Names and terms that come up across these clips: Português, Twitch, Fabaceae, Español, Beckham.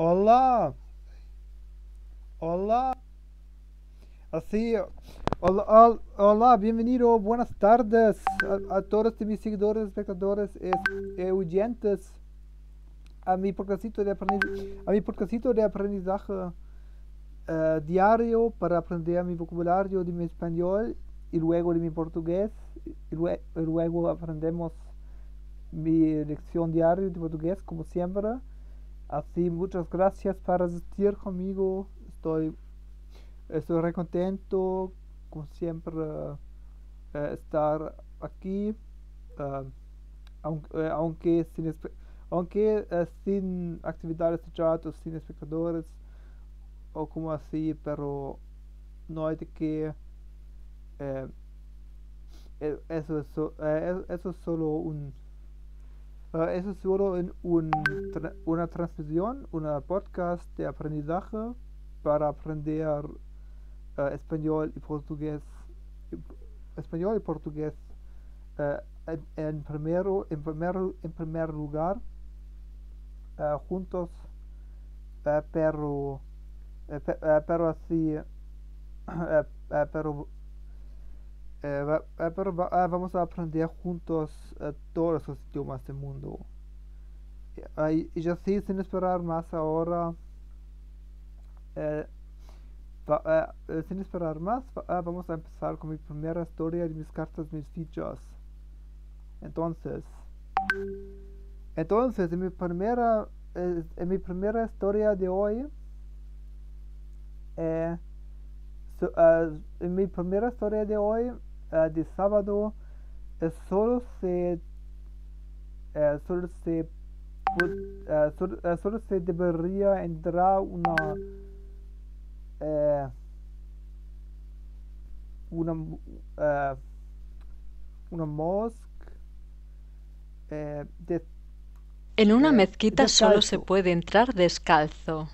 Olá! Olá! Assim, olá, bem-vindo, buenas tardes a todos mis seguidores, espectadores e oyentes a mi podcastito de aprendizaje diario para aprender mi vocabulario de mi español y luego de mi portugués y luego aprendemos mi lección diaria de portugués como siempre. Así, muchas gracias por asistir conmigo. Estoy re contento, como siempre, estar aquí, aunque sin actividades de chat, sin espectadores, o como así, pero no hay de que eso es solo una transmisión, una podcast de aprendizaje para aprender español y portugués en primer lugar juntos, pero vamos a aprender juntos todos los idiomas del mundo. Y así, sin esperar más ahora, vamos a empezar con mi primera historia de mis cartas, mis fichas. Entonces, en mi primera historia de hoy, de sábado, solo se debería entrar una mosca en una mezquita descalzo. Solo se puede entrar descalzo.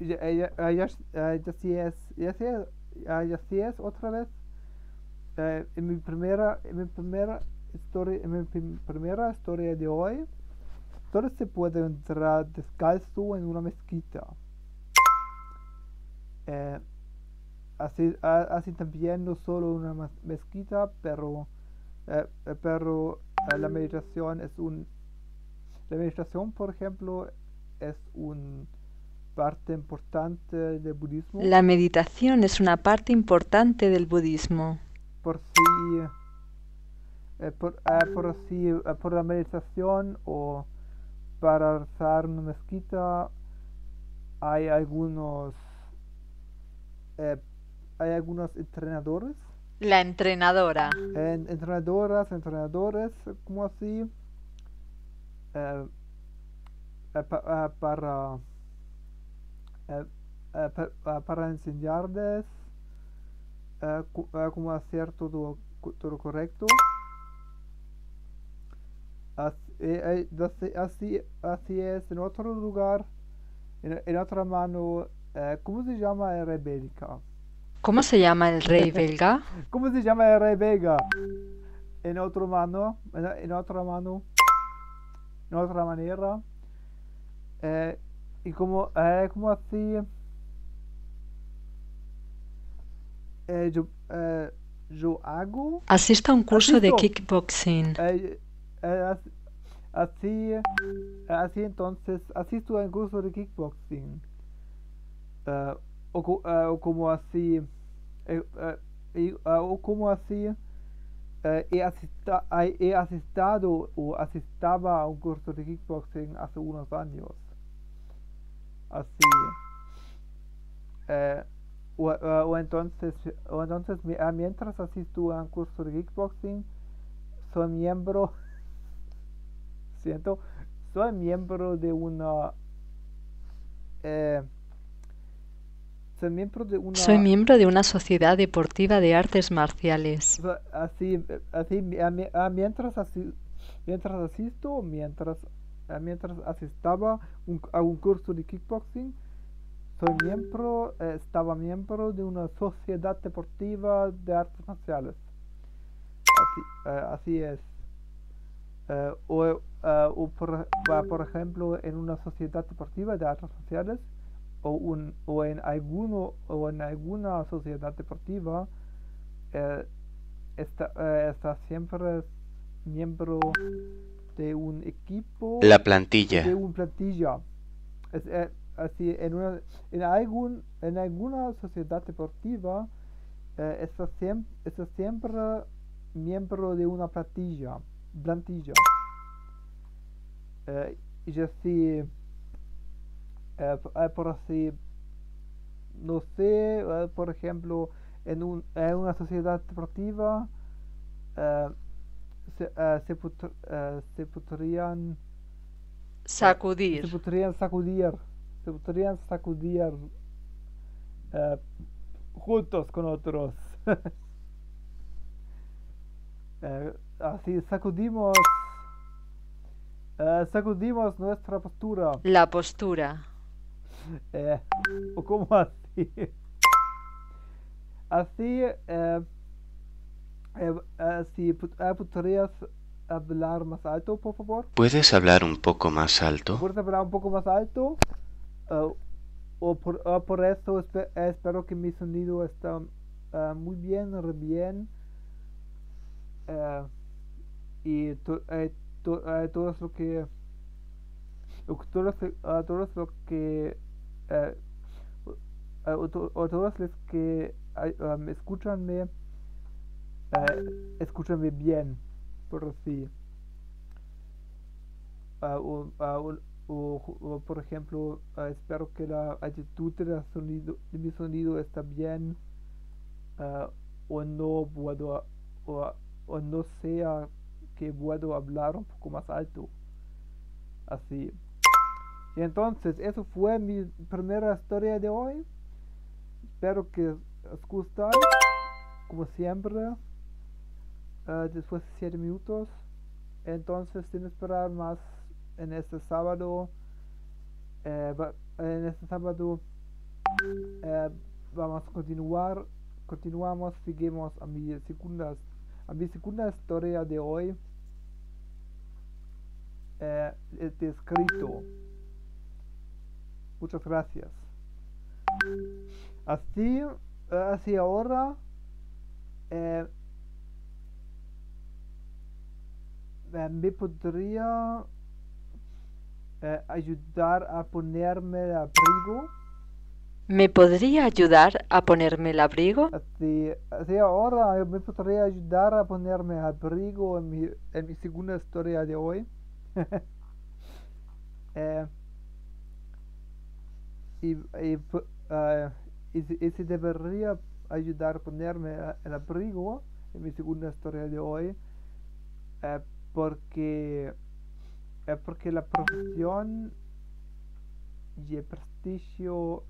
Y así es otra vez. En mi primera historia de hoy, solo se puede entrar descalzo en una mezquita. Así también no solo una mezquita, pero la meditación, por ejemplo, es una parte importante del budismo. La meditación es una parte importante del budismo. Por la meditación o para rezar una mezquita hay algunos entrenadores. La entrenadora. Entrenadores, como así, para enseñarles cómo hacer todo correcto. Así es, en otro lugar, en otra mano. ¿Cómo se llama el rey belga? ¿Cómo se llama el rey belga? ¿Cómo se llama el rey belga? En otra manera. Y como así. Yo hago. Asista a un curso de kickboxing. Entonces, asisto a un curso de kickboxing. He asistido o asistaba a un curso de kickboxing hace unos años. Entonces, mientras asisto a un curso de kickboxing, soy miembro de una Soy miembro de una sociedad deportiva de artes marciales. Mientras asistaba a un curso de kickboxing, estaba miembro de una sociedad deportiva de artes marciales. Así es. por ejemplo, en una sociedad deportiva de artes marciales o en alguna sociedad deportiva, está siempre miembro de un equipo, la plantilla de un plantilla. Así en alguna sociedad deportiva está siempre miembro de una plantilla. Y así, por así, no sé, por ejemplo, en una sociedad deportiva se podrían sacudir juntos con otros. Así sacudimos nuestra postura. La postura. ¿O cómo así? Así, si podrías hablar más alto, por favor. ¿Puedes hablar un poco más alto? ¿Puedes hablar un poco más alto? Por eso espero que mi sonido está muy bien, re bien. Y todos los que me escúchenme bien, por así. Por ejemplo, espero que la actitud de mi sonido está bien, o no sea que puedo hablar un poco más alto, así. Y entonces, eso fue mi primera historia de hoy. Espero que os guste, como siempre. Después de 7 minutos, entonces sin esperar más, en este sábado vamos a continuamos, seguimos a mi segunda historia de hoy, de escrito. Muchas gracias. Así ahora, me podría ayudar a ponerme el abrigo. ¿Me podría ayudar a ponerme el abrigo? Así ahora me podría ayudar a ponerme el abrigo en mi segunda historia de hoy. Y si debería ayudar a ponerme el abrigo en mi segunda historia de hoy, porque la profesión y el prestigio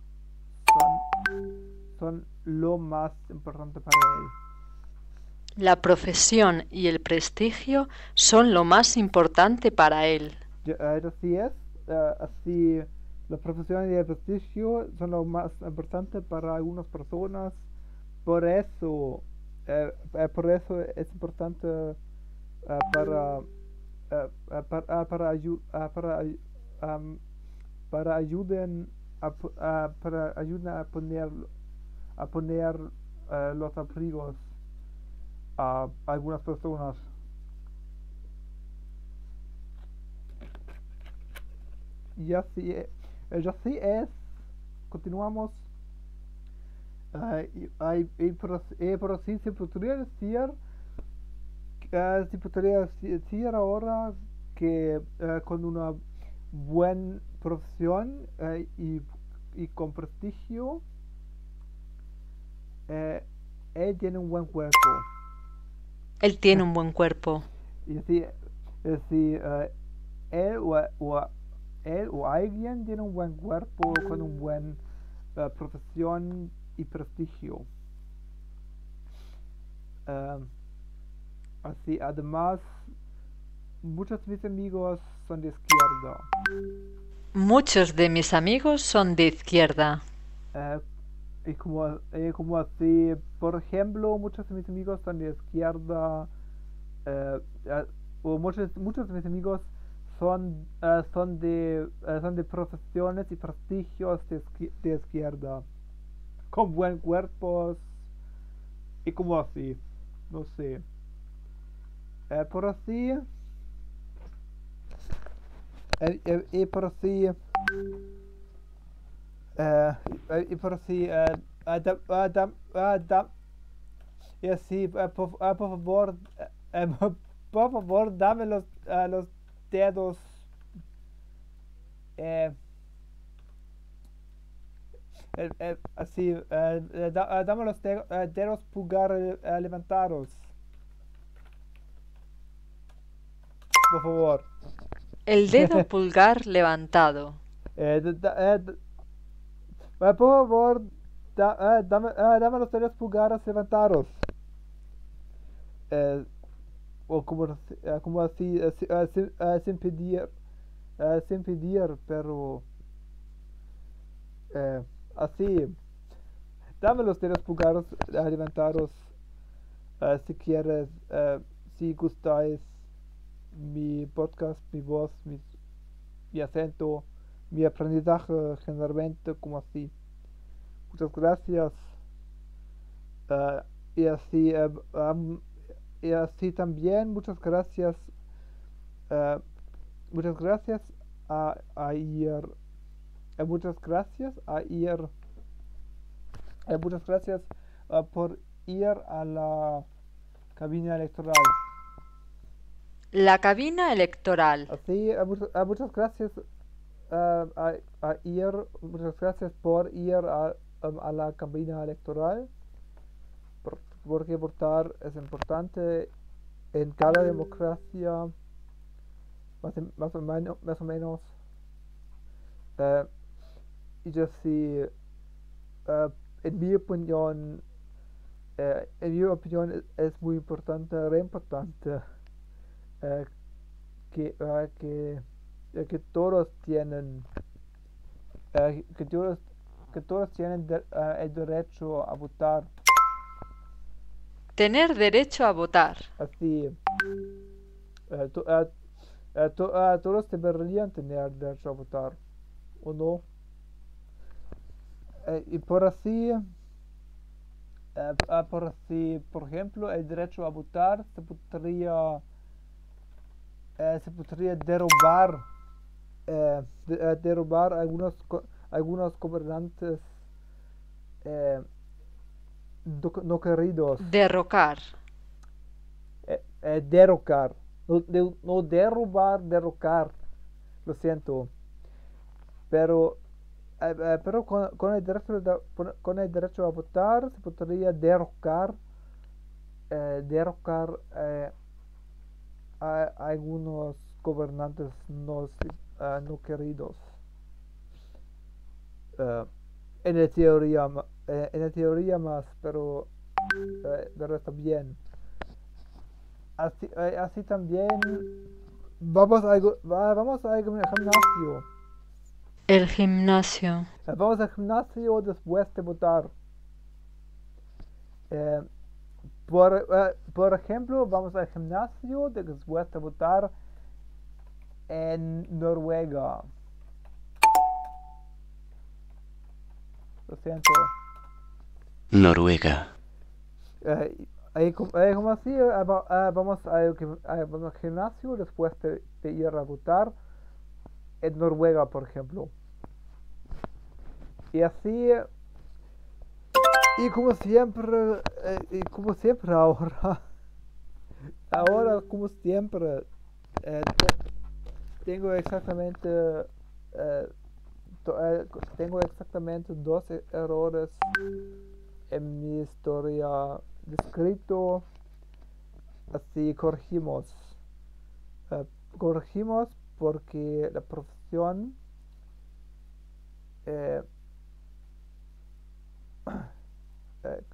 son lo más importante para él. La profesión y el prestigio son lo más importante para él. Así es, así. La profesión y el prestigio son lo más importante para algunas personas, por eso es importante para ayudar a poner los abrigos a algunas personas. Y así es. Continuamos. Pero sí, se podría decir ahora que con una buena profesión y con prestigio, él tiene un buen cuerpo. Él tiene un buen cuerpo. Y así, él o alguien tiene un buen cuerpo con una buena profesión y prestigio. Así, además, muchos de mis amigos son de izquierda. Muchos de mis amigos son de izquierda. Y como así, por ejemplo, muchos de mis amigos son de izquierda, o muchos de mis amigos son de profesiones y prestigios de izquierda, con buen cuerpos y como así, no sé. Por favor, dame los dedos. Dame los dedos pulgar levantados. Por favor. El dedo pulgar levantado. Por favor, dame los dedos pulgares levantados. O como assim, sem pedir, pero assim, dame os dedos pulgares levantados se gustáis mi podcast, mi voz, mi acento, mi aprendizaje generalmente, como assim. Muchas gracias. Y así también muchas gracias por ir a la cabina electoral. La cabina electoral. Así, muchas gracias por ir a la cabina electoral. Porque votar es importante en cada democracia, más o menos. Y así, en mi opinión es muy importante, re importante que todos tienen el derecho a votar. Tener derecho a votar. Así, todos deberían tener derecho a votar, ¿o no? Por ejemplo, el derecho a votar se podría derrobar algunos gobernantes no queridos. Derrocar. Derrocar. No derrubar, derrocar. Lo siento. Pero con el derecho a votar se podría derrocar a algunos gobernantes no queridos. En la teoría más, pero está bien. Así también vamos al gimnasio. El gimnasio. Vamos al gimnasio después de votar. Por ejemplo, vamos al gimnasio después de votar en Noruega. Lo siento. Noruega. Como así, vamos al gimnasio después de ir a votar en Noruega, por ejemplo. Y así, y como siempre, tengo exactamente dos errores en mi historia de escrito. Así corregimos. Corregimos porque la profesión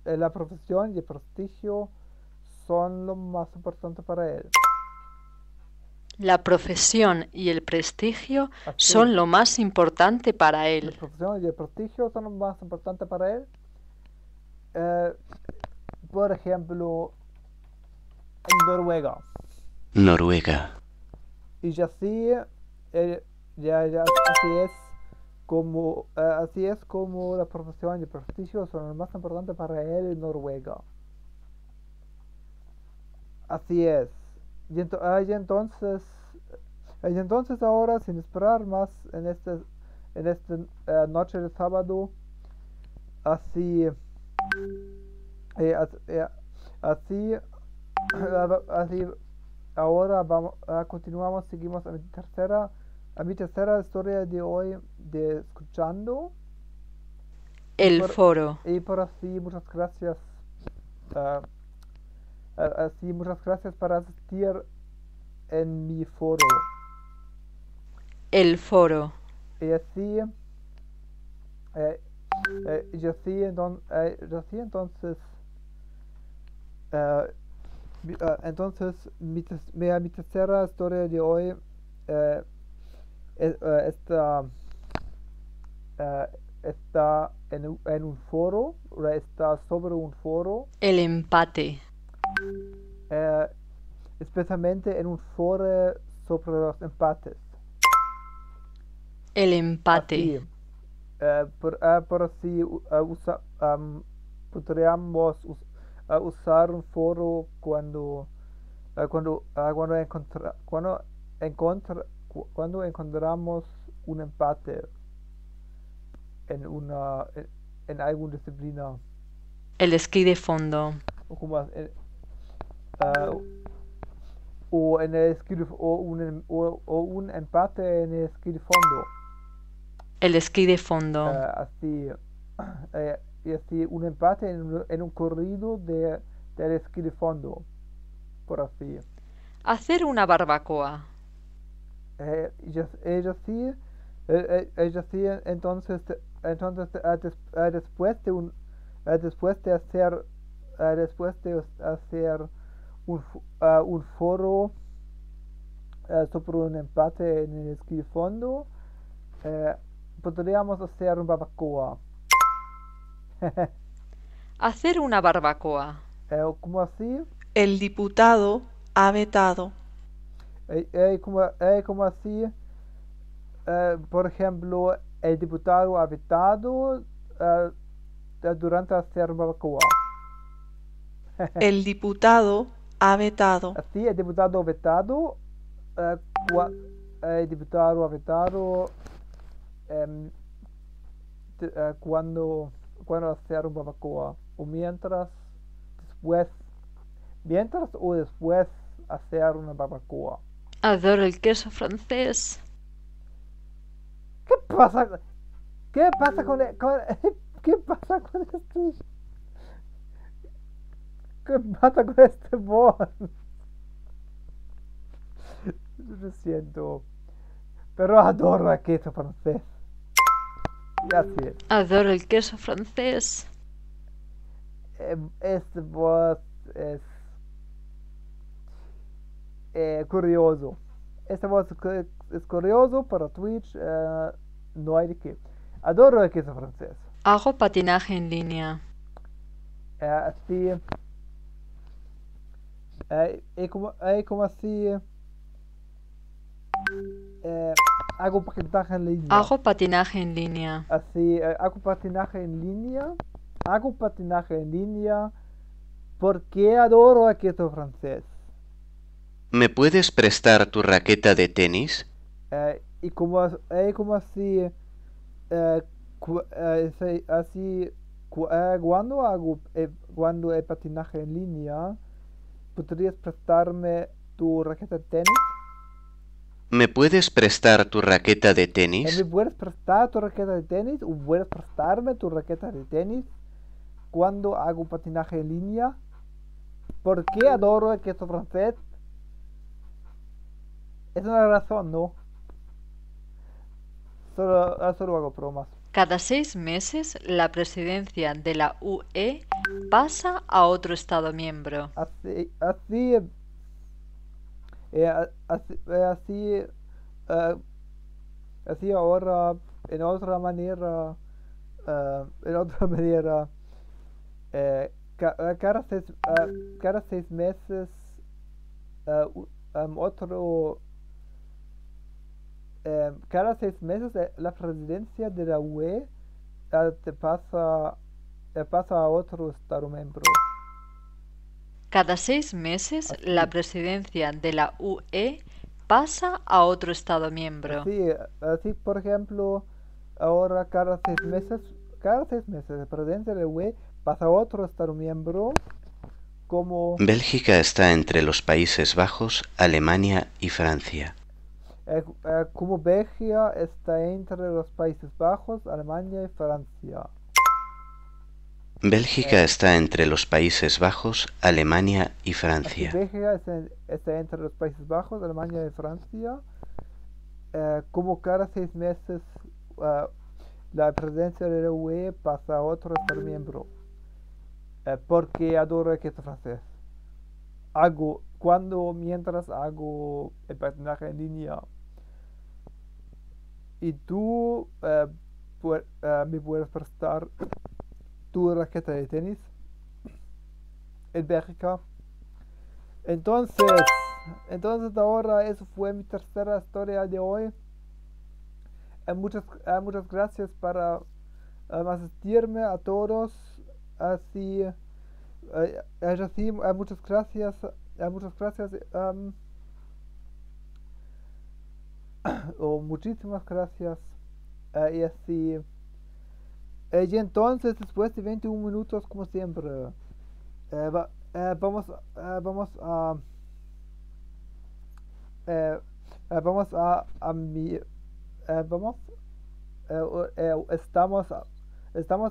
la profesión y el prestigio son lo más importante para él. La profesión y el prestigio son lo más importante para él. La profesión y el prestigio son lo más importante para él. Por ejemplo, en Noruega. Noruega. Y así, ya así es como la profesión y el prestigio son los más importantes para él en Noruega. Así es. Y entonces ahora, sin esperar más, en esta noche de sábado, ahora vamos, seguimos a mi tercera historia de hoy de Escuchando el Foro. Y por así, muchas gracias. Muchas gracias por asistir en mi foro. El foro. Entonces, mi tercera historia de hoy está en un foro, está sobre un foro. El empate. Especialmente en un foro sobre los empates. El empate. Así, podríamos usar un foro cuando encontramos un empate en alguna disciplina. El esquí de fondo. O un empate en el esquí de fondo. El esquí de fondo. Así, un empate en un corrido del esquí de fondo, por así. Hacer una barbacoa. Entonces, después de hacer un foro sobre un empate en el esquí de fondo, podríamos hacer una barbacoa. Hacer una barbacoa. ¿Cómo así? El diputado ha vetado. ¿Cómo así? Por ejemplo, el diputado ha vetado durante hacer barbacoa. El diputado ha vetado. Así, el diputado ha vetado. Cuando hacer un barbacoa, o después hacer una barbacoa. Adoro el queso francés. ¿Qué pasa con este voz? Lo siento, pero adoro el queso francés. Gracias. Adoro el queso francés. Este voz es curioso. Este voz es curioso para Twitch. No hay de qué. Adoro el queso francés. Hago patinaje en línea. Así. Como así. Hago patinaje en línea. Así, hago patinaje en línea porque adoro el queso francés. ¿Me puedes prestar tu raqueta de tenis? Cuando el patinaje en línea, ¿podrías prestarme tu raqueta de tenis? ¿Me puedes prestar tu raqueta de tenis? ¿Me puedes prestar tu raqueta de tenis? ¿O puedes prestarme tu raqueta de tenis? Cuando hago patinaje en línea. ¿Por qué adoro el queso francés? Es una razón, ¿no? Solo hago bromas. Cada 6 meses, la presidencia de la UE pasa a otro Estado miembro. Así ahora, en otra manera, cada 6 meses, otro cada 6 meses a presidência da UE passa a outro Estado membro. Cada 6 meses así. La presidencia de la UE pasa a otro Estado miembro. Sí, así por ejemplo, ahora cada seis meses la presidencia de la UE pasa a otro Estado miembro. Como... Bélgica está entre los Países Bajos, Alemania y Francia. Como Bélgica está entre los Países Bajos, Alemania y Francia. Bélgica está entre los Países Bajos, Alemania y Francia. Bélgica está entre los Países Bajos, Alemania y Francia. Como cada 6 meses la presidencia de la UE pasa a otro Estado miembro. Porque adoro que esto francés. Mientras hago el patinaje en línea. Y tú me puedes prestar tu raqueta de tenis en Bélgica. Entonces ahora eso fue mi tercera historia de hoy. Muchas gracias para asistirme a todos. Así, muchas gracias, muchísimas gracias, y así, y entonces después de 21 minutos, como siempre, estamos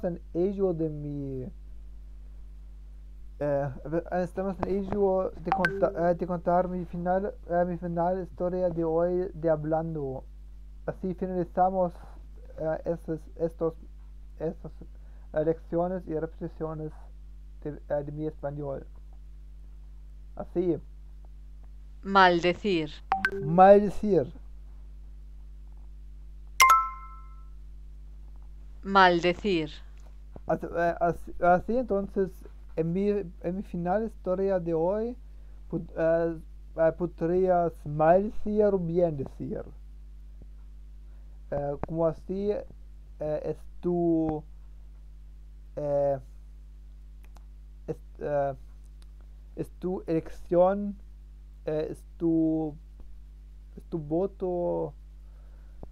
en ello de contar mi final historia de hoy de hablando. Así finalizamos estas lecciones y repeticiones de mi español. Así. Maldecir. Maldecir. Así entonces, en mi final historia de hoy, podrías maldecir o bien decir. Como así es tu elección, es tu voto,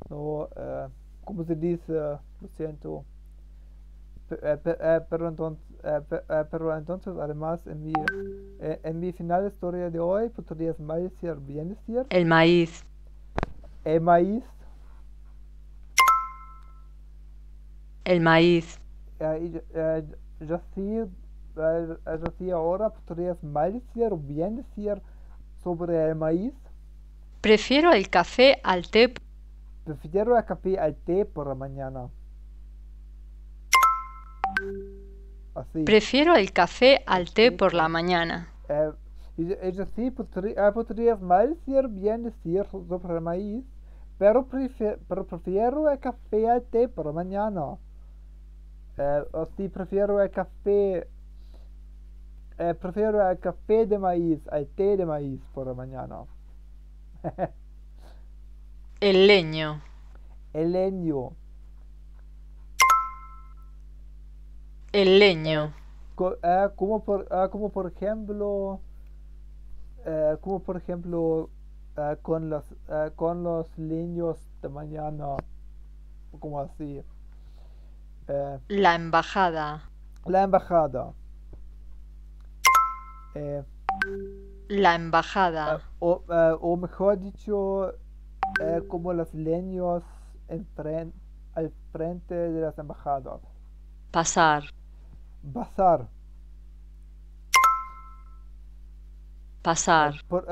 ¿no? ¿Cómo se dice? Lo siento. Pero entonces, además, en mi final historia de hoy, ¿podrías maldecir bien decir? El maíz. El maíz. El maíz. Yo sí ahora, ¿podrías maldecir bien decir sobre el maíz? Prefiero el café al té. Prefiero el café al té por la mañana. Así. Prefiero el café al té por la mañana. Ella sí podría maldecir bien decir sobre el maíz, pero prefiero el café al té por la mañana. Así prefiero el café de maíz al té de maíz por la mañana. El leño. El leño. El leño. Como por ejemplo, con los leños de mañana, como así. La embajada. La embajada. La embajada. O mejor dicho, como los leños al frente de las embajadas. Pasar. Bazar. Pasar. Por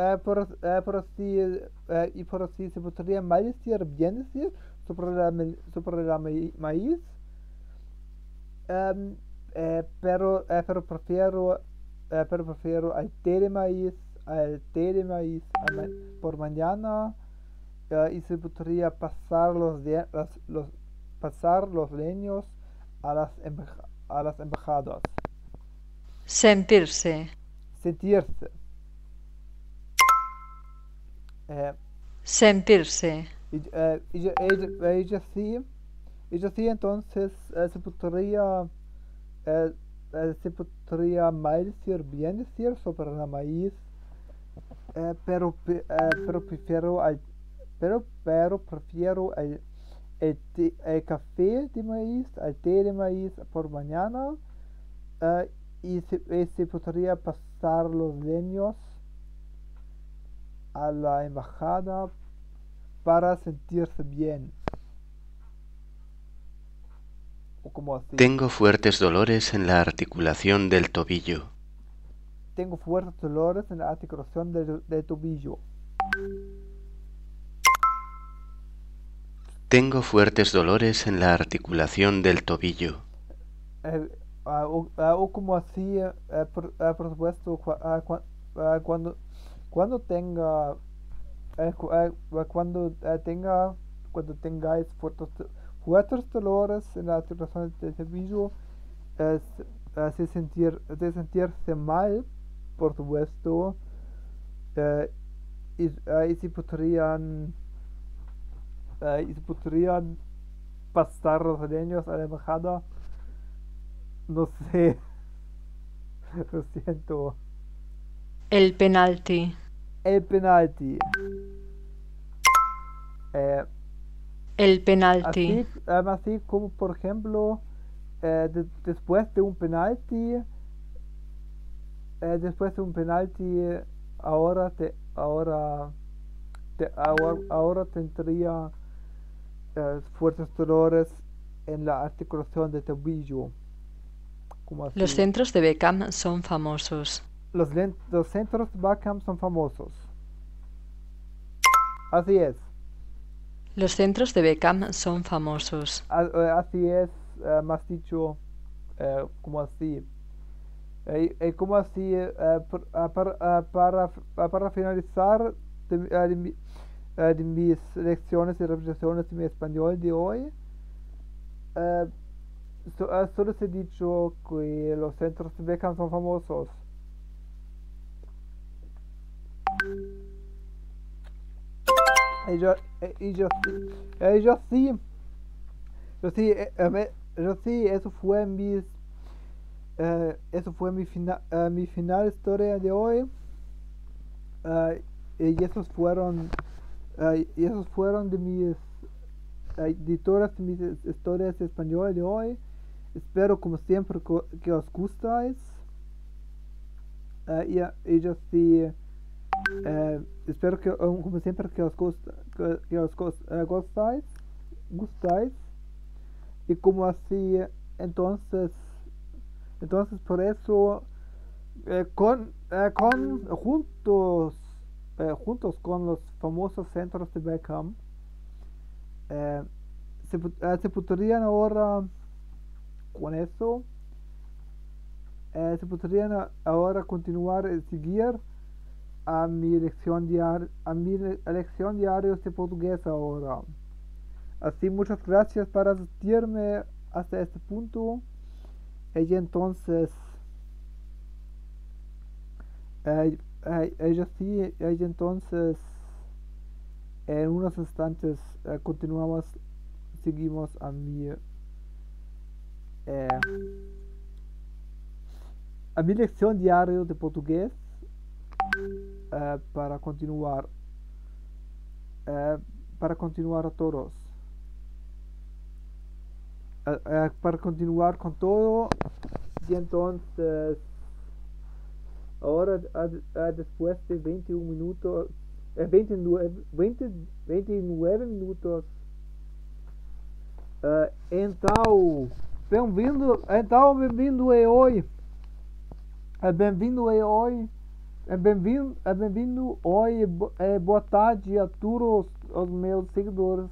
así se podría maldecir bien decir sobre el maíz, pero prefiero al té de maíz por mañana, y se podría pasar los leños a las embajadas. Sentirse. ella sí entonces se podría mal decir, bien decir sobre la maíz, pero prefiero el café de maíz, el té de maíz por mañana, y se podría pasar los leños a la embajada para sentirse bien. Tengo fuertes dolores en la articulación del tobillo. Tengo fuertes dolores en la articulación del tobillo. Tengo fuertes dolores en la articulación del tobillo. O como así, por supuesto, cuando tengáis fuertes dolores en la articulación del tobillo, de sentirse mal, por supuesto, y se podrían pasar los leños a la embajada. No sé, lo siento. El penalti. El penalti. Así como, por ejemplo, después de un penalti, ahora tendría fuertes dolores en la articulación del tobillo. Los centros de Beckham son famosos. Los centros de Beckham son famosos. Así es. Los centros de Beckham son famosos. Así es, más dicho, como así. Como así, para finalizar de mis lecciones y reflexiones en mi español de hoy, solo se ha dicho que los centros de Beckham son famosos. Yo sí, eso fue mi final historia de hoy, y esos fueron de mis editoras, mis historias de español de hoy. Espero, como siempre, que os gustáis, espero que, como siempre, que os gustáis. Y como así, entonces por eso, juntos con los famosos centros de Beckham, se podrían ahora continuar y seguir a mi lección diaria de portugués ahora. Así, muchas gracias por asistirme hasta este punto, y entonces en unos instantes seguimos a mi lección diaria de portugués. Para continuar a todos, para continuar con todo, y entonces ahora, después de 21 minutos, 29 minutos, então bem-vindo hoje. Bem-vindo hoje, boa tarde a todos os meus seguidores,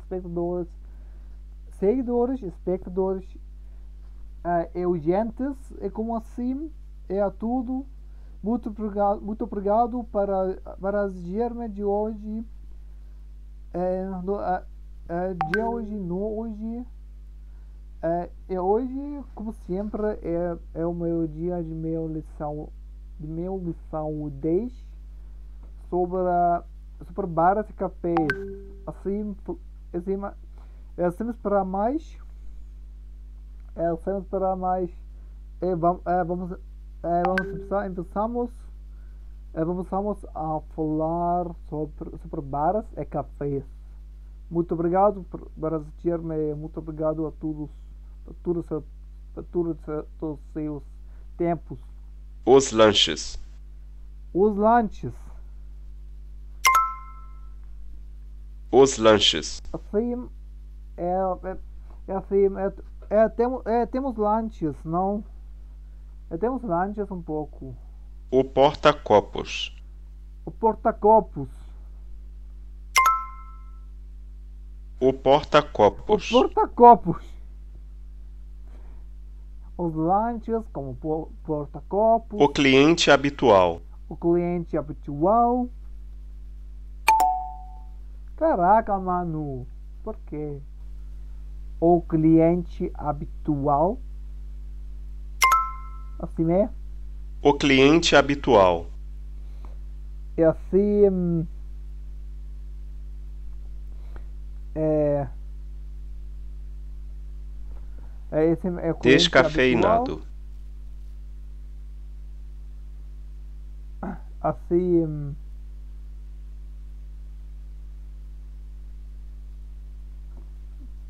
espectadores, e ouvintes, e como assim, é a tudo. Muito obrigado para assistir-me de hoje, hoje, como sempre, é o meu dia de minha lição. Sobre barras e cafés. Assim, Hacemos para mais. Vamos a falar sobre bares e cafés. Muito obrigado por assistir-me. Muito obrigado a todos por todos os seus tempos. Os lanches. Temos lanches, não? Temos lanches um pouco. O porta-copos. Os lanches como porta-copos. O cliente habitual. Caraca, mano. Por quê? O cliente habitual. Assim é? O cliente habitual. E assim... Descafeinado. Assim...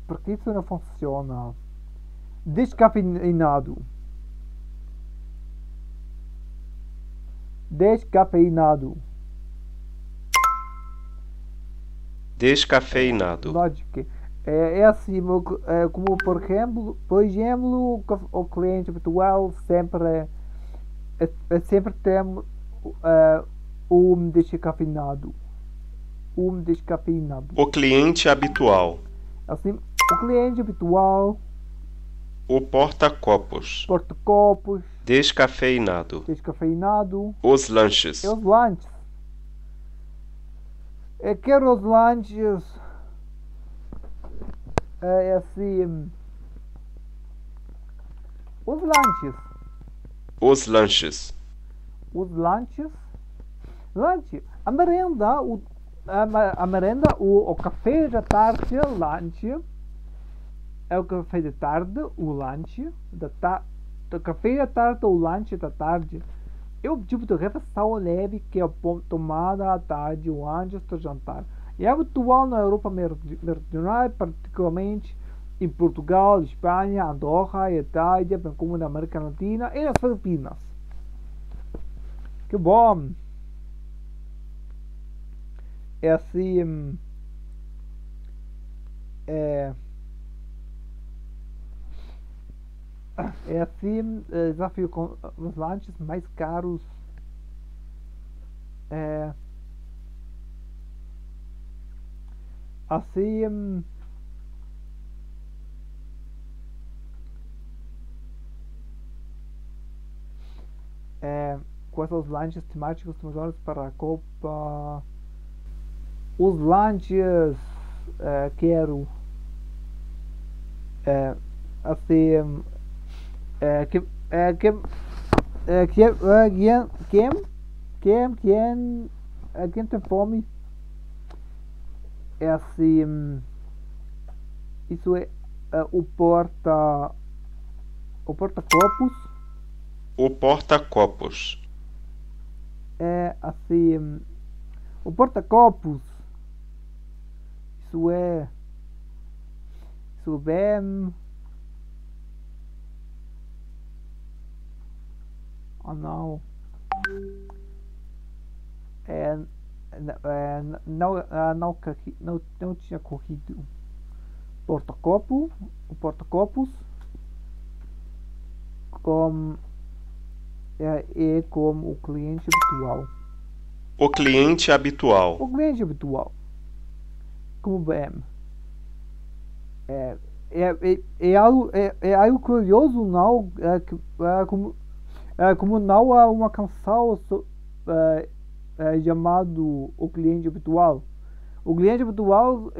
Por que isso não funciona? Descafeinado. Lógico. É assim, como por exemplo, o cliente habitual sempre tem descafeinado. O cliente habitual. Assim, o cliente habitual. O porta-copos. Descafeinado. Os lanches. Eu quero os lanches. Os lanches. Lanche. A merenda, o café da tarde, lanche. É o café da tarde, o lanche da tarde. O café da tarde, o lanche da tarde. É o tipo de refeição leve que é tomada à tarde ou antes do jantar. É habitual na Europa meridional, particularmente em Portugal, Espanha, Andorra, Itália, bem como na América Latina e nas Filipinas. Que bom! É assim... desafio com os lanches mais caros. Quais são os lanches temáticos melhores para a Copa? Os lanches quero assim. Quem tem fome? Isso é o porta-copos. O porta-copos. Isso é bem. Oh não. Não tinha corrido. O porta-copos como o cliente habitual. O cliente habitual. Como bem. É algo curioso, não? Como não há uma canção chamado o cliente habitual. O cliente habitual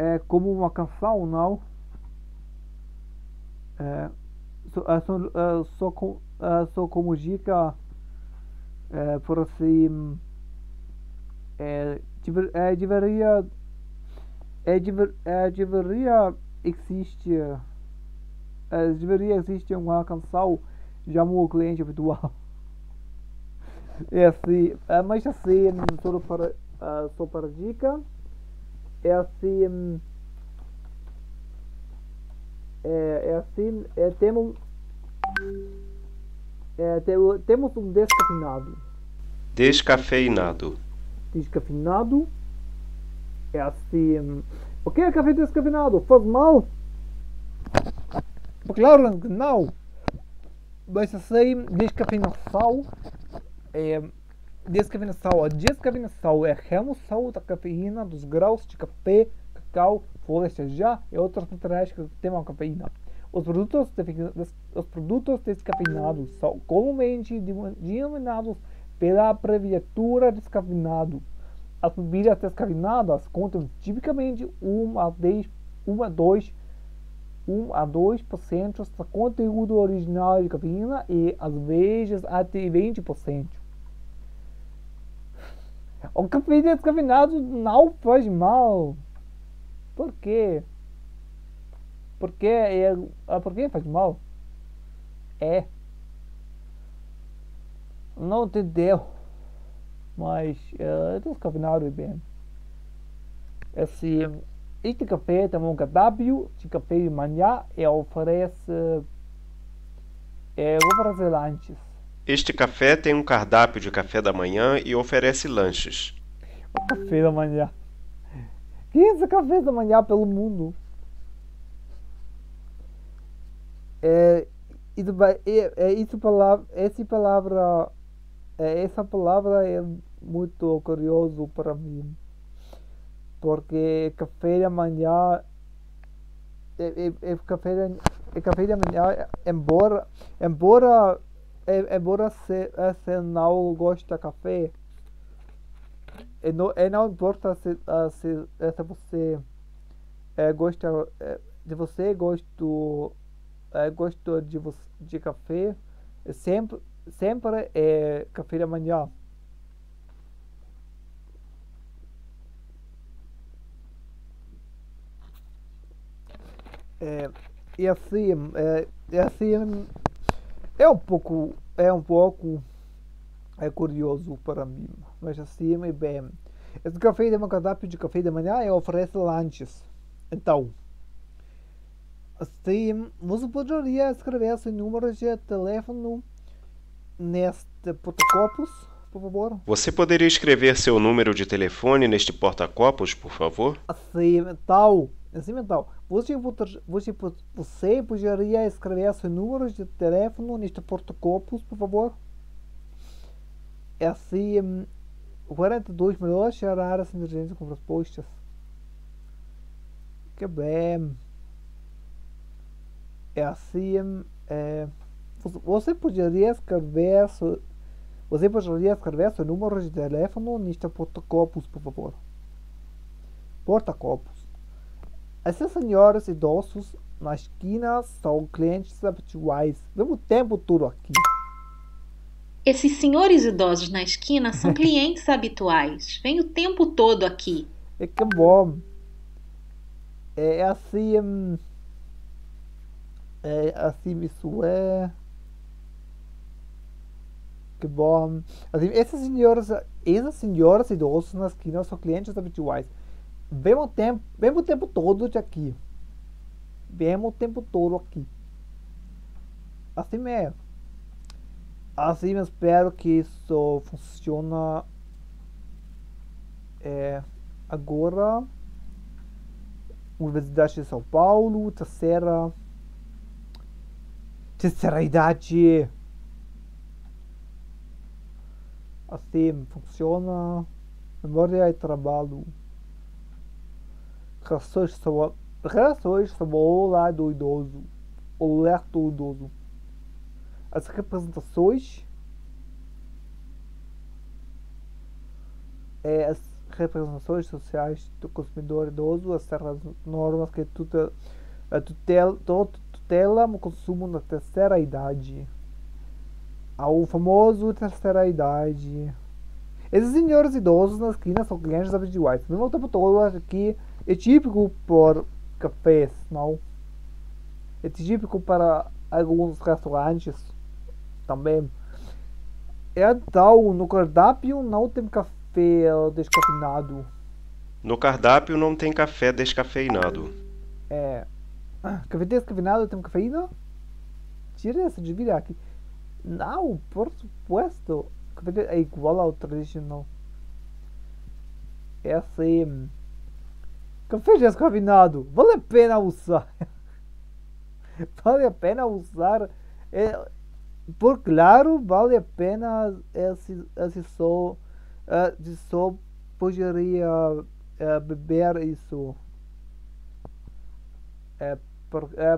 é como uma canção, não? Só como dica por assim deveria existir uma canção chamou o cliente habitual. É assim, mas assim só para dica é assim temos um descafeinado. É assim, o que é café descafeinado? Faz mal? Claro que não, mas assim, descafeinação é remoção da cafeína dos grãos de café, cacau, floresta já e outras minerais que têm cafeína. Os produtos descafeinados são comumente denominados pela abreviatura descafeinado. As bebidas descafeinadas contam tipicamente 1 a 2% do conteúdo original de cafeína e às vezes até 20%. O café descafeinado não faz mal. Por quê? Porque faz mal? É. Não entendeu. Mas descafeinado é bem. Este café tem um cardápio de café de manhã e oferece lanches. Este café tem um cardápio de café da manhã e oferece lanches. O café da manhã. 15 cafés da manhã pelo mundo. Essa palavra é muito curioso para mim, porque café da manhã é café da manhã, embora se não gosta de café, não importa se você gosta de você gosto de café, sempre é café da manhã. É um pouco curioso para mim, mas assim é bem. Esse café tem um cardápio de café da manhã e oferece lanches. Então, assim, você poderia escrever seu número de telefone neste porta-copos, por favor? Você poderia escrever seu número de telefone neste porta-copos, por favor? Assim, então, você poderia escrever seu número de telefone neste porta-copos, por favor? Assim, 42 melhores charadas inteligentes com respostas. Que bem. Você poderia escrever seu número de telefone neste porta-copos, por favor. Porta-copos. Esses senhores idosos na esquina são clientes habituais. Vemos o tempo todo aqui. Esses senhores idosos na esquina são clientes habituais. Vem o tempo todo aqui. É que bom. É assim, isso é. Que bom. Assim, esses senhores idosos na esquina são clientes habituais. Vemos o tempo todo aqui. Assim mesmo. Assim, eu espero que isso funciona agora. Universidade de São Paulo, terceira idade. Assim funciona. Memória e trabalho. Relações sobre o lado do idoso. O lerto do idoso. As representações. As representações sociais do consumidor idoso. As normas que tutelam o consumo na terceira idade. ao famoso terceira idade. Esses senhores idosos nas esquinas são clientes habituais, mas o tempo todo aqui é típico por cafés, não? É típico para alguns restaurantes também. Então, no cardápio não tem café descafeinado. No cardápio não tem café descafeinado. É. Café descafeinado tem cafeína? Tira essa dúvida aqui. Não, por supuesto. Café é igual ao tradicional. É assim. Café descafeinado. Vale a pena usar. Vale a pena usar. É, por claro, vale a pena se só poderia beber isso.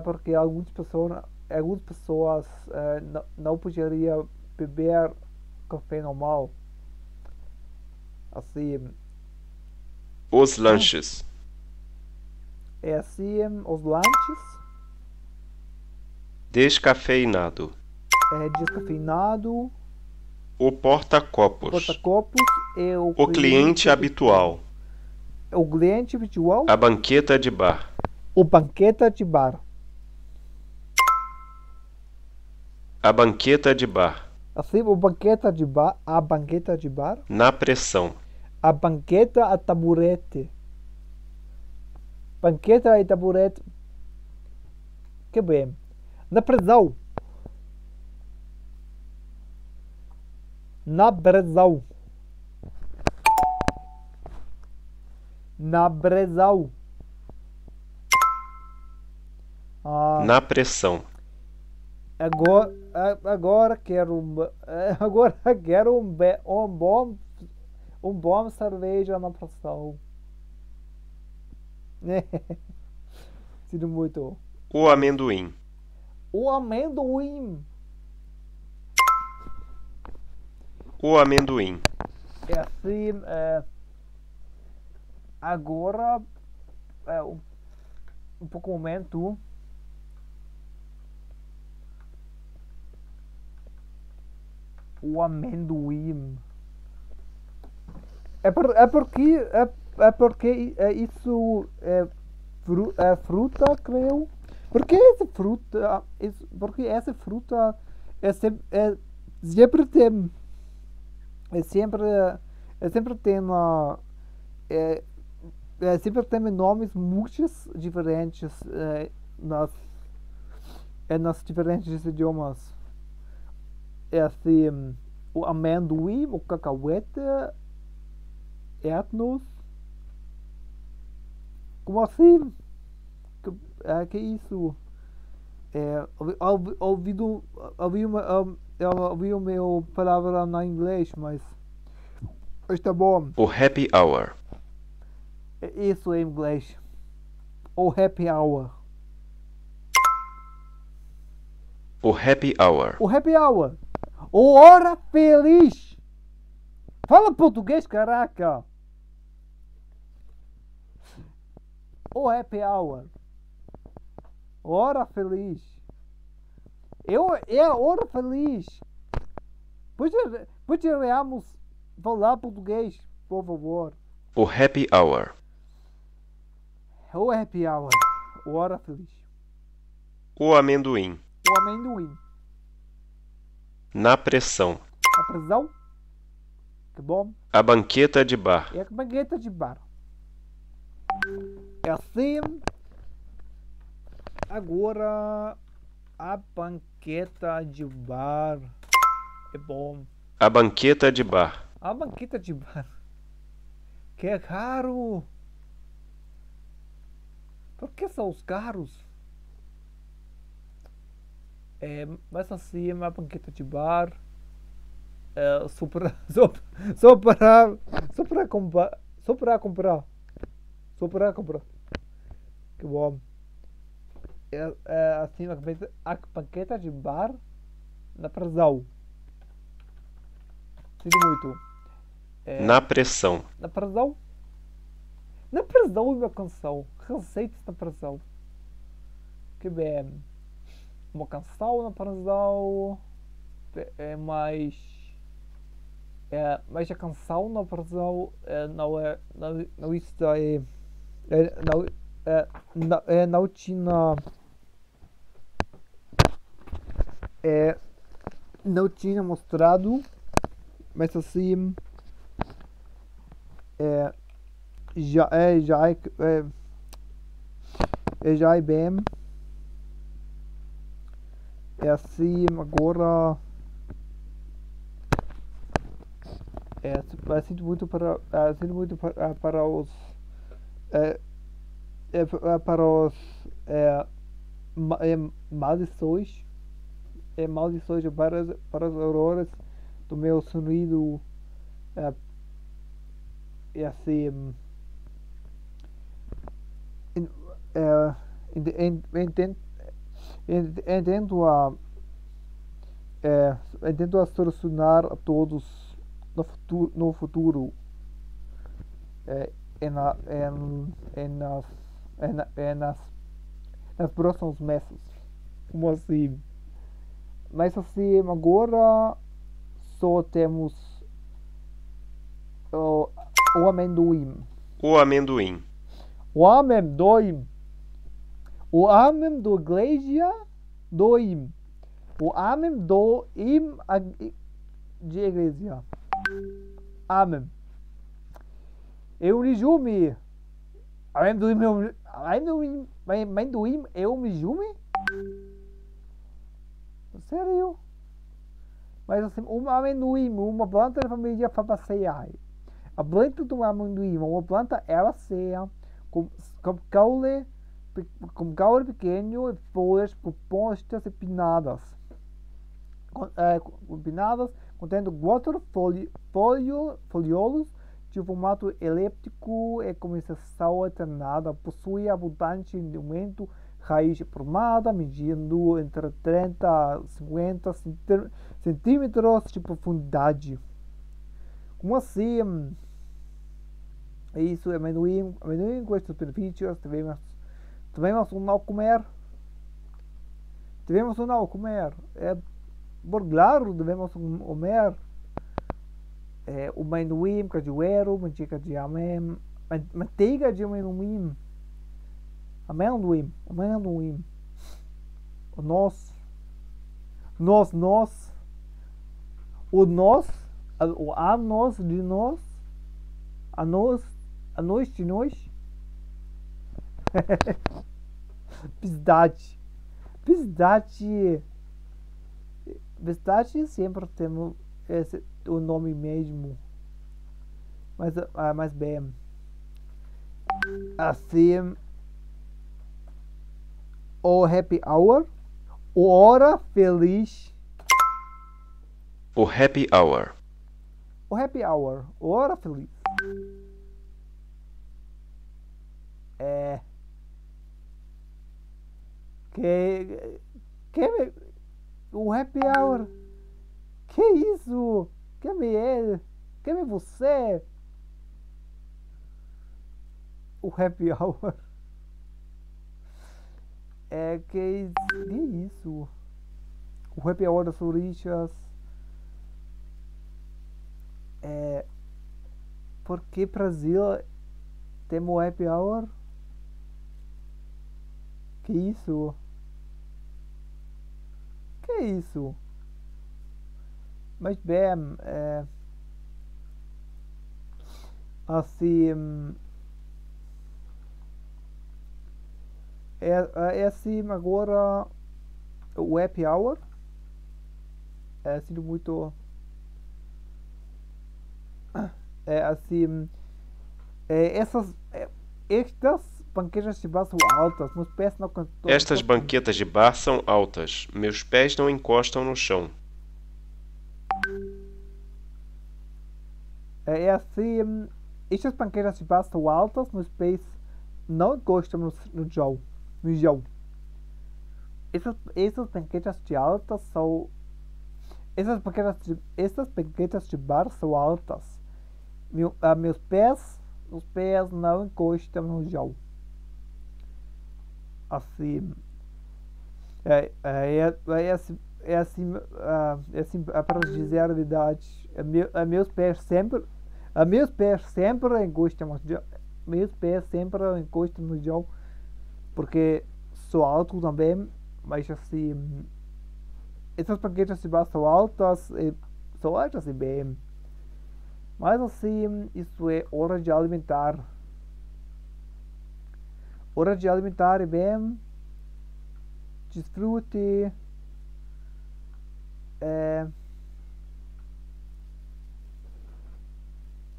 Porque algumas pessoas não poderiam beber café normal. Assim. Os lanches. É assim, os lanches. Descafeinado. É descafeinado. O porta-copos. Porta-copos é o cliente habitual. O cliente habitual? A banqueta de bar. O banqueta de bar. A banqueta de bar. Assim, o banqueta de bar. A banqueta de bar. Na pressão. A banqueta a taburete. Banqueta e taburete. Que bem. Na pressão. Na brezal. Na brezal. Ah. Na pressão. Agora quero um bom cerveja na pressão. Sinto muito. O amendoim. O amendoim. O amendoim. É assim, agora um pouco momento. O amendoim. É porque isso é fruta, creio. Porque essa fruta sempre tem nomes muito diferentes nas diferentes idiomas. É assim, o amendoim, o cacahuete, etnos. Como assim? Que isso? Eu ouvi uma palavra na inglês, mas está bom. O happy hour. Isso em inglês. O happy hour. O happy hour. O happy hour. O hora feliz. Fala português, caraca. O happy hour. Hora feliz. É a hora feliz. Poderíamos falar português, por favor? O happy hour. O happy hour. Hora feliz. O amendoim. O amendoim. Na pressão. A pressão? Que bom. A banqueta de bar. É a banqueta de bar. É assim. Agora... A banqueta de bar é bom. A banqueta de bar. A banqueta de bar. Que é caro. Por que são os caros? É, mas assim, a banqueta de bar é só para comprar. Que bom. Assim, a banqueta de bar na pressão. Sinto muito. Na pressão. Na pressão? Na pressão é uma canção. Receitas na pressão. Que bem. Uma canção na pressão. mas a canção no Brasil não está não tinha mostrado, mas assim já é bem assim agora. Sinto muito para os maldições para as auroras do meu sonido assim entendo a solucionar a todos no futuro nas próximos meses, como assim. Mas assim agora só temos o amendoim, o amendoim de igreja. Amém. Eu me jume. Amendoim, eu me jume? Sério? Mas assim, um amendoim, uma planta da família Fabaceae. A planta do amendoim, uma planta, ela seca, com caule pequeno e folhas compostas e pinadas. Contendo quatro foliolos de formato elíptico e com exceção alternada, possui abundante aumento, raiz formada, medindo entre 30 e 50 centímetros de profundidade. Como assim? Isso é amendoim com estes benefícios. Devemos ou não comer? Por claro, devemos comer o amendoim, cajueiro, manteiga de amendoim. A nós de nós. Pistache sempre temos o nome mesmo, mas bem assim o happy hour, hora feliz que o happy hour. Que isso? Quem é você? O happy hour. Que isso? O happy hour das orichas. Por que Brasil tem o happy hour? Que isso? Isso, mas bem, assim assim agora o happy hour é assim muito assim estas banquetas de bar são altas, meus pés não encostam. Estas banquetas de bar são altas, meus pés não encostam no chão. É assim, estas banquetas de bar são altas, meus pés não encostam no chão. Essas banquetas de altas são, essas banquetas de bar são altas, meus pés não encostam no chão. Assim é assim para dizer a verdade, meus pés sempre encostam no chão, porque sou alto também, mas assim essas paquetas são altas e bem, mas assim isso é hora de alimentar. Hora de alimentar bem, desfrute,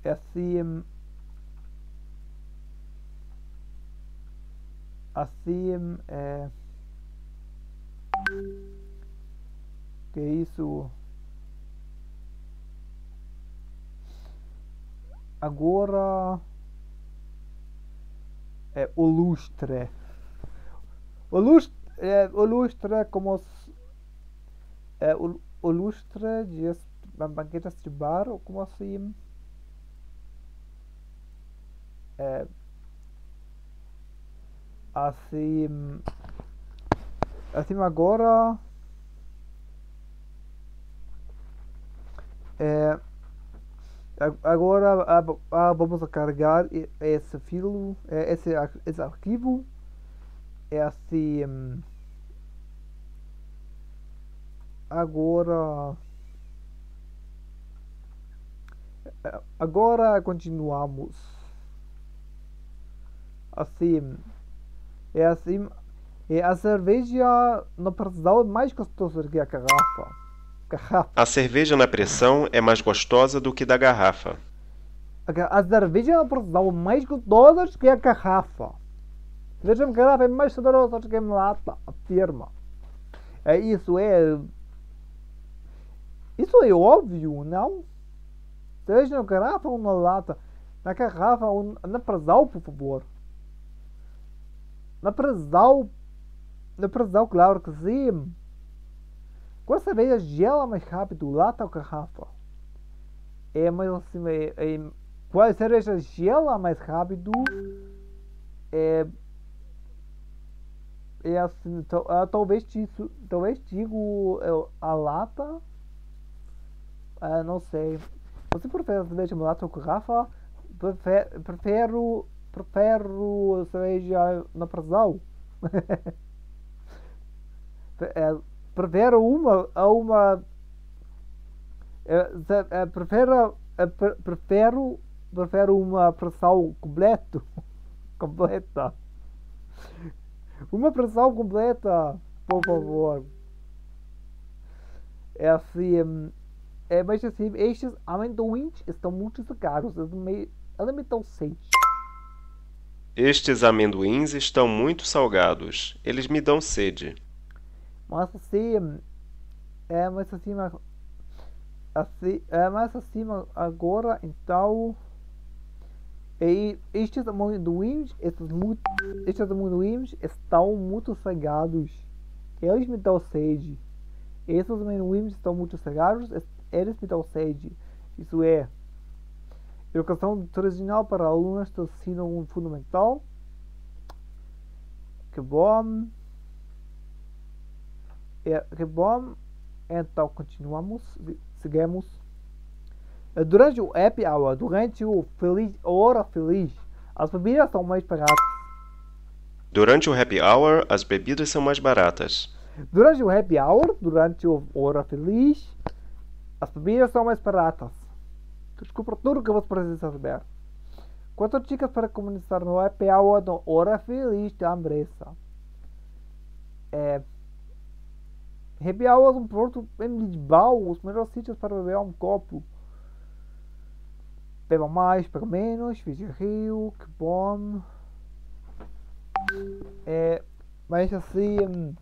assim, que isso agora é o lustre. O lustre de banquetas de bar, ou como assim, assim agora vamos carregar esse filo, esse arquivo, assim agora continuamos. Assim é, assim é, a cerveja na pressão é mais gostosa que a garrafa. A cerveja na pressão é mais gostosa do que da garrafa. A cerveja na pressão é mais gostosa que a garrafa. Veja, a garrafa é mais saborosa do que a lata, afirma. Isso é óbvio, não? Seja na garrafa ou na lata. Na garrafa ou na pressão, por favor. Na pressão, claro que sim. Com essa cerveja gela mais rápido, lata ou garrafa? É mais assim, com a cerveja gela mais rápido, assim, talvez digo a lata, não sei. Você prefere cerveja lata ou garrafa? Prefiro cerveja na pressão. Prefiro uma. Prefiro uma pressão completa. Uma pressão completa, por favor. É assim. Mas assim, estes amendoins estão muito secados. Eles me dão sede. Estes amendoins estão muito salgados. Eles me dão sede. Mas assim, agora então. Estes amendoins estão muito salgados. Eles me dão sede. Estes amendoins estão muito salgados. Eles me dão sede. Isso é educação tradicional para alunos do ensino fundamental. Que bom. Que bom. Então continuamos. Seguimos. Durante o happy hour, durante a hora feliz, as bebidas são mais baratas. Durante o happy hour, as bebidas são mais baratas. Durante o happy hour, durante a hora feliz, as bebidas são mais baratas. Desculpa tudo o que você precisa saber. 4 dicas para começar no happy hour da hora feliz da empresa. Happy hour é um produto em Lisboa, os melhores sítios para beber um copo. Beba mais, beba menos, fique rio, que bom. Mas assim,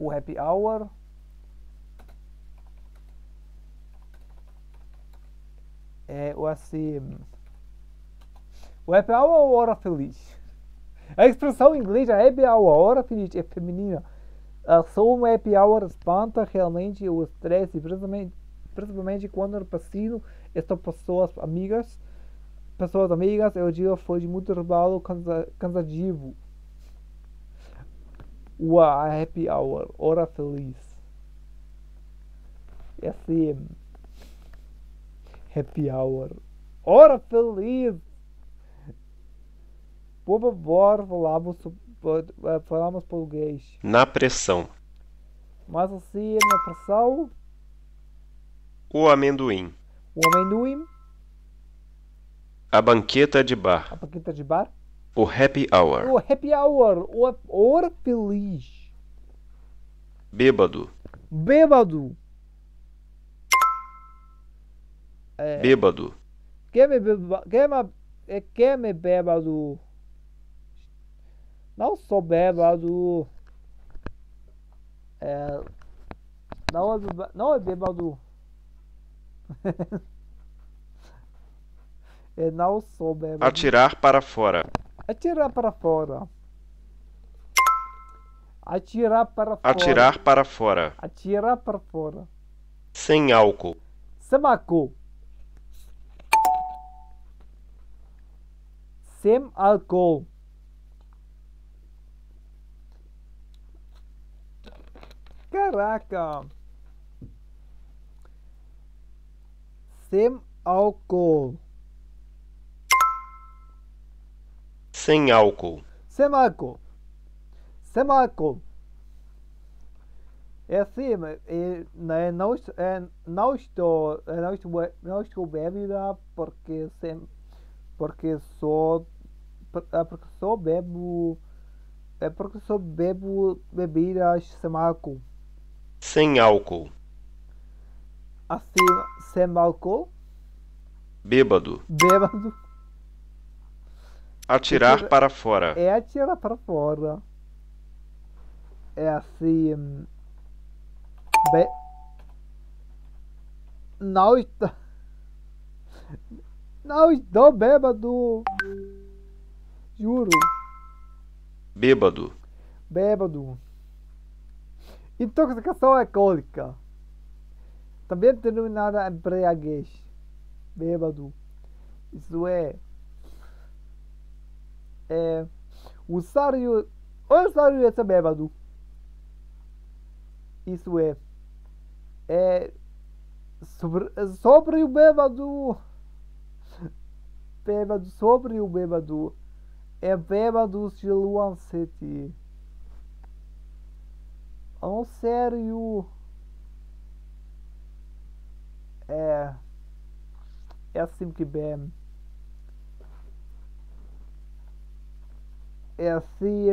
o happy hour ou hora feliz. A expressão em inglês é happy hour, hora feliz, é feminina. Só um happy hour espanta realmente o estresse, principalmente principalmente quando no passado estas pessoas amigas, eu digo, foi de muito trabalho cansativo. Ua, happy hour, hora feliz. SM. Happy hour, hora feliz. Por favor, falamos português. Na pressão. Mas assim, na pressão. O amendoim. O amendoim. A banqueta de bar. A banqueta de bar. O happy hour. O happy hour. O hora feliz. Bêbado. Bêbado. É. Bêbado. Quem me bêbado? Não sou bêbado. É. Não é bêbado. Eu não sou bêbado. Atirar para fora. Atirar para fora. Atirar para fora. Atirar para fora. Atirar para fora. Sem álcool. Sem álcool. Sem álcool. Caraca. Sem álcool. Sem álcool. Sem álcool. Sem álcool. É assim, não estou bêbada porque só bebo bebidas sem álcool. Sem álcool. Assim, sem álcool. Bêbado. Bêbado. Atirar para fora. É atirar para fora. É assim. Não estou bêbado. Juro. Bêbado. Bêbado. Intoxicação alcoólica. Também denominada embriaguez. Bêbado. Isso é. É, o usuário é bêbado. Isso é. É. Sobre o bêbado. Bêbado sobre o bêbado. É bêbado de Luancete. Não sério. É. É assim que bem. É assim.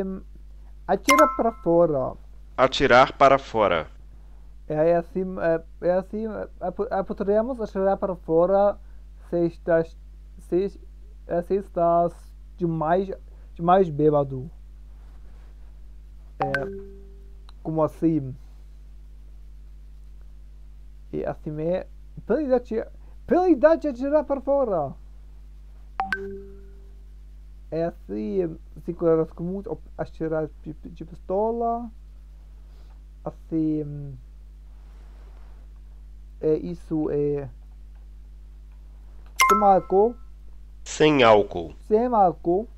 Atira para fora. Atirar para fora. É assim. É assim. Poderemos atirar para fora se estás demais bêbado. É, como assim? E assim é. Penalidade atirar para fora. É assim, 5 horas comuns, atirar de pistola. Assim. É isso, é. Sem álcool. Sem álcool. Sem álcool.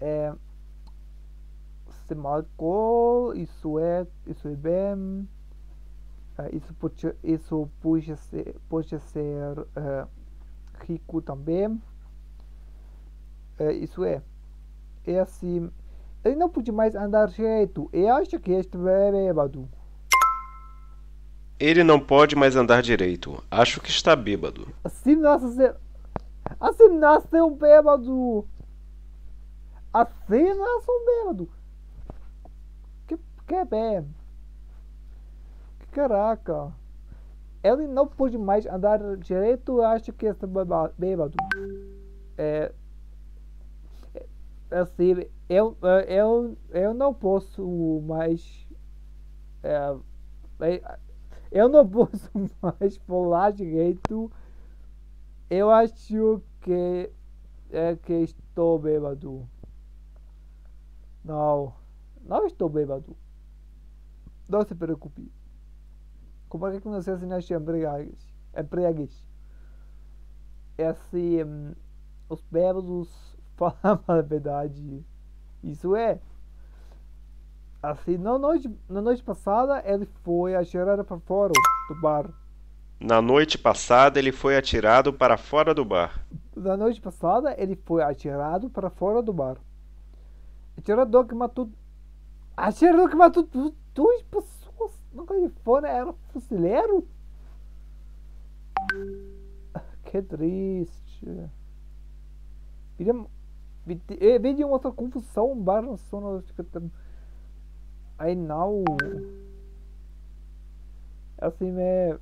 É. Sem álcool, isso é. Isso é bem. Isso pode ser rico também. Isso é. É assim. Ele não pode mais andar direito. Ele acha que este é bêbado. Ele não pode mais andar direito. Acho que está bêbado. Assim nasceu bêbado. Assim nasceu bêbado. Que bem. Caraca. Ele não pode mais andar direito. Acho que está bêbado. É. Assim, eu não posso mais. Eu não posso mais falar direito. Eu acho que estou bêbado. Não estou bêbado. Não se preocupe. Como é que não sei se nas empregadas é se os bêbados falam a verdade. Isso é assim, na noite passada ele foi atirado para fora do bar. Na noite passada ele foi atirado para fora do bar. Na noite passada ele foi atirado para fora do bar. Atirador que matou 2 pessoas na Califórnia era fuzileiro? Que triste. Veja outra confusão, bar na zona. Ai não. Assim é.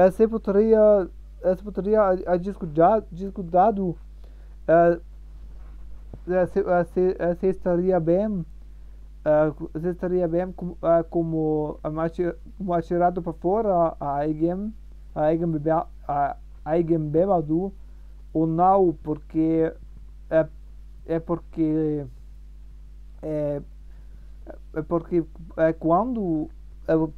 Essa poderia a discordado se estaria bem como atirado para fora a alguém bêbado ou não, porque porque quando alguém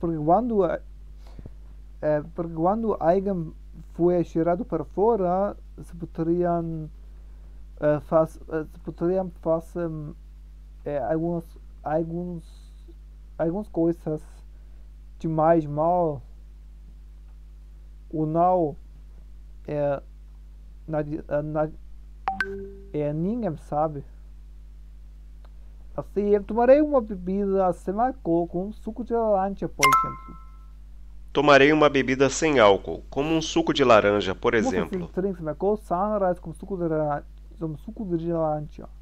foi atirado para fora, se poderiam fazer algumas coisas de mais mal ou não, ninguém sabe. Assim, eu tomarei uma bebida sem álcool com suco de laranja, por exemplo. Tomarei uma bebida sem álcool, como um suco de laranja, por exemplo.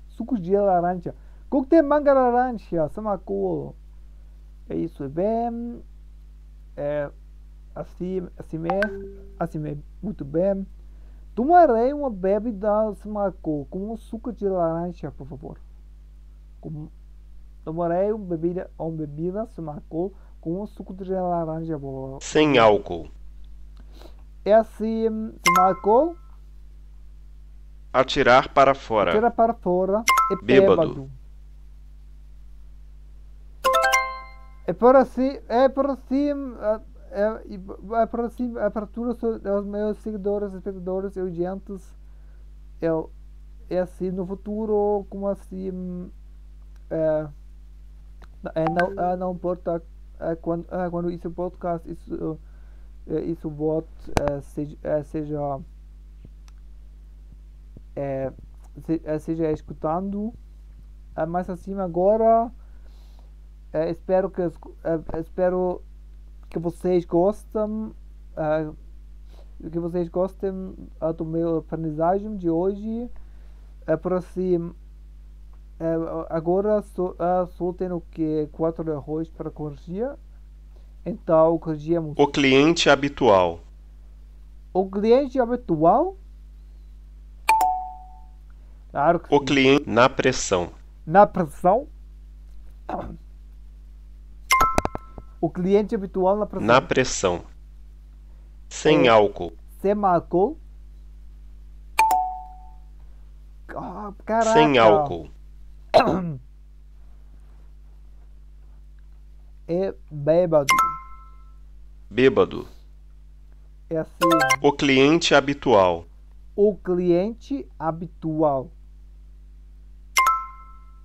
Suco de laranja. Coquetel manga laranja, samacol. É isso, bem. Assim é, muito bem. Tomarei uma bebida samacol, como um suco de laranja, por favor. Tomarei uma bebida samacol com um suco de laranja boa. Sem álcool. Sem álcool. Atirar para fora. É bêbado. É para todos os meus seguidores, espectadores e ouvintes. É assim no futuro, como assim. Não importa. Quando isso podcast, isso bot seja escutando, mas assim agora espero que vocês gostem do meu aprendizagem de hoje. Por assim agora só tenho que 4 erros para corrigir. Então corrigimos. O cliente habitual? Claro que sim. O cliente na pressão? O cliente habitual na pressão. Sem álcool. Oh, caraca. Sem álcool. É bêbado. É assim. O cliente habitual.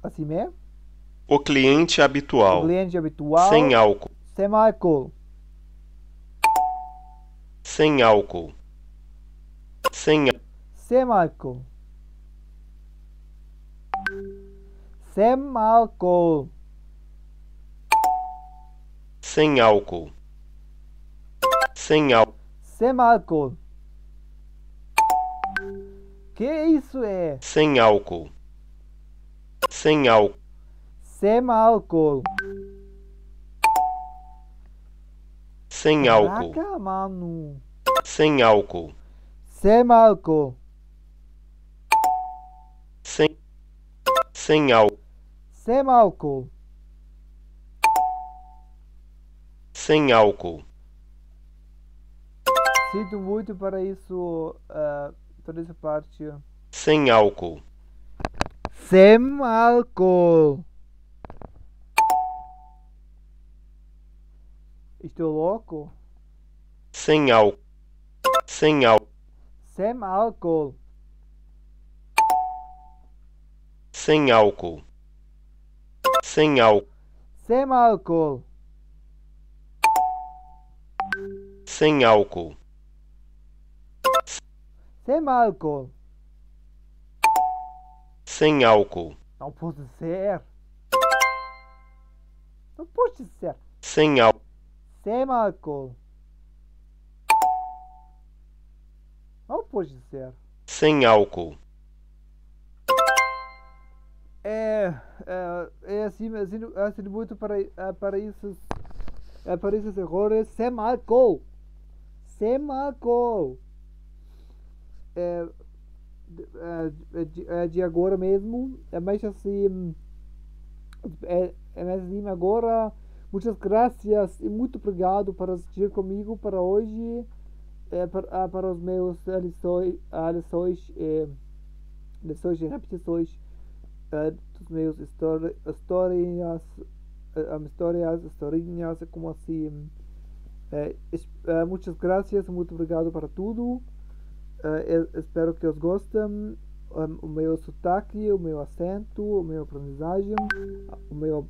Assim mesmo? O cliente habitual. Sem álcool. Que isso é? Sem álcool. Caraca, mano. Sem álcool. Sinto muito para isso, toda essa parte. Sem álcool. sem álcool. Estou louco? Sem álcool. Sem álcool. Sem álcool. Sem álcool. Sem álcool. Sem álcool. Sem álcool. Sem álcool. Sem álcool. Não pode ser. Não pode ser. Sem álcool. Sem álcool. Não pode ser. Sem álcool. É assim muito para esses erros. Sem álcool. Sem álcool. De agora mesmo. É mais assim agora. Muitas graças e muito obrigado por assistir comigo para hoje. Para os meus lições e repetições dos meus historinhas, como assim. Muitas graças, muito obrigado para tudo. Espero que os gostem. O meu sotaque, o meu acento, a minha aprendizagem, a minha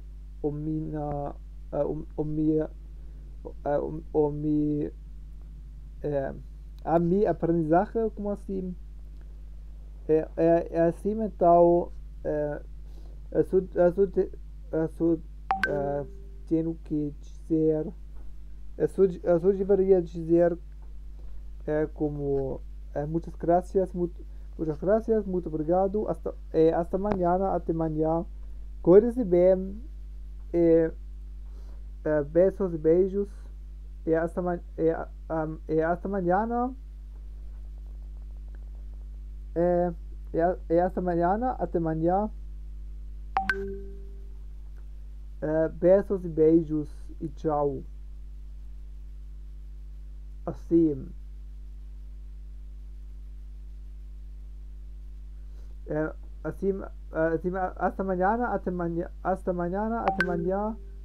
aprendizagem, como assim. É assim mental. Eu só deveria dizer como muitas graças, muito obrigado, até amanhã, cuide-se bem, beijos e beijos, até amanhã, beijos e beijos e tchau, assim. Hasta mañana,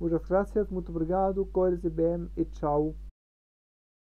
muchas gracias, muito obrigado, cuide-se bem e tchau.